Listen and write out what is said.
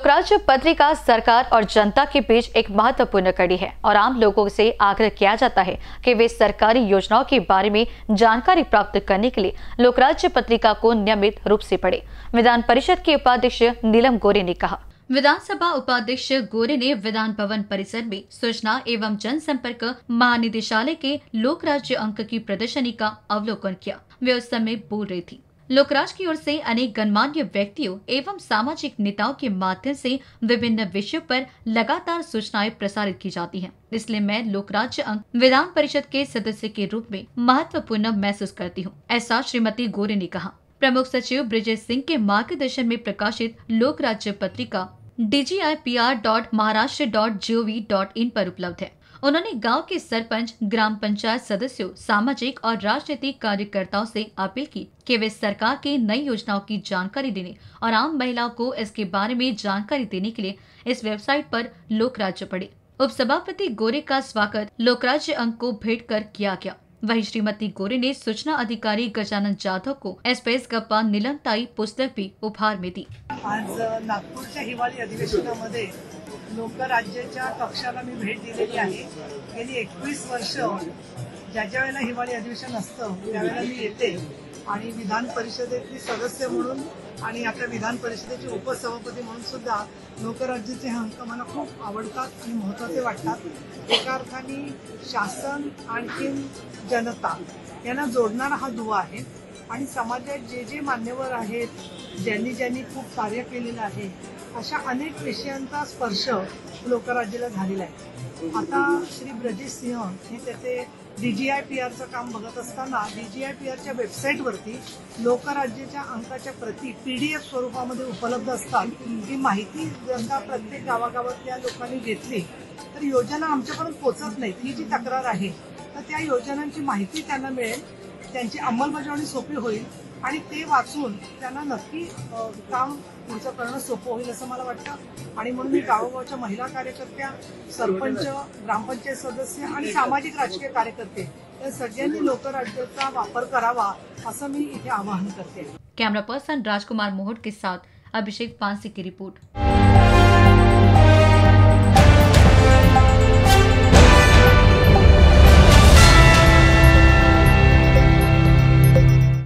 लोकराज्य पत्रिका सरकार और जनता के बीच एक महत्वपूर्ण कड़ी है और आम लोगों से आग्रह किया जाता है कि वे सरकारी योजनाओं के बारे में जानकारी प्राप्त करने के लिए लोकराज्य पत्रिका को नियमित रूप से पढ़ें। विधान परिषद के उपाध्यक्ष नीलम गोऱ्हे ने कहा। विधानसभा उपाध्यक्ष गोरे ने विधान भवन परिसर में सूचना एवं जनसंपर्क महानिदेशालय के लोकराज्य अंक की प्रदर्शनी का अवलोकन किया। वे उस समय बोल रही थी। लोकराज्य की ओर से अनेक गणमान्य व्यक्तियों एवं सामाजिक नेताओं के माध्यम से विभिन्न विषयों पर लगातार सूचनाएं प्रसारित की जाती हैं। इसलिए मैं लोकराज्य अंक विधान परिषद के सदस्य के रूप में महत्वपूर्ण महसूस करती हूं, ऐसा श्रीमती गोरे ने कहा। प्रमुख सचिव ब्रिजय सिंह के मार्गदर्शन में प्रकाशित लोकराज्य पत्रिका DGIPR.maharashtra.gov.in पर उपलब्ध है। उन्होंने गांव के सरपंच, ग्राम पंचायत सदस्यों, सामाजिक और राजनीतिक कार्यकर्ताओं से अपील की कि वे सरकार की नई योजनाओं की जानकारी देने और आम महिलाओं को इसके बारे में जानकारी देने के लिए इस वेबसाइट पर लोकराज्य पढ़ें। उपसभापति गोरे का स्वागत लोकराज्य अंक को भेंट कर किया गया। वहीं श्रीमती गोरे ने सूचना अधिकारी गजानंद जाधव को एसपीएस गप्पा निलमताई पुस्तक भी उपहार में दी। आज नागपूरच्या हिवाळी अधिवेशनामध्ये लोकराज्याच्या कक्षाला मी भेट दिलेली आहे। गेली 21 वर्ष ज्याच्या वेळेला हिवाळी अधिवेशन असतं त्यावेळेला मी येते आणि विधान परिषदेतील सदस्य म्हणून आणि आता विधान परिषदेचे उपसभापती म्हणून सुद्धा लोकराज्याचे हे अंक मला खूप आवडतात आणि महत्त्वाचे वाटतात। एका अर्थाने शासन आणि जनता यांना जोडणारा हा दुवा आहे आणि समाजात जे जे मान्यवर आहेत, ज्यांनी ज्यांनी खूप कार्य केलेलं आहे, अशा अनेक विषयांचा स्पर्श लोकराज्याला झालेला आहे। आता श्री ब्रजेश सिंह हे त्याचे DGIPRचं काम बघत असताना DGIPRच्या वेबसाईटवरती लोकराज्याच्या अंकाच्या प्रती PDF स्वरूपामध्ये उपलब्ध असतात। ही माहिती जनता प्रत्येक गावागावातल्या लोकांनी घेतली तर योजना आमच्यापर्यंत पोहोचत नाही, ही जी तक्रार आहे। तर त्या योजनांची माहिती त्यांना मिळेल, त्यांची अंमलबजावणी सोपी होईल आणि ते वाचून त्यांना नक्की काम पुढचं करणं सोपं होईल असं मला वाटतं। आणि म्हणून मी गावोगावच्या महिला कार्यकर्त्या, सरपंच, ग्रामपंचायत सदस्य आणि सामाजिक राजकीय कार्यकर्ते या सगळ्यांनी लोकराज्याचा वापर करावा असं मी इथे आवाहन करते। कैमरा पर्सन राजकुमार मोहट के साथ अभिषेक पांसी की रिपोर्ट।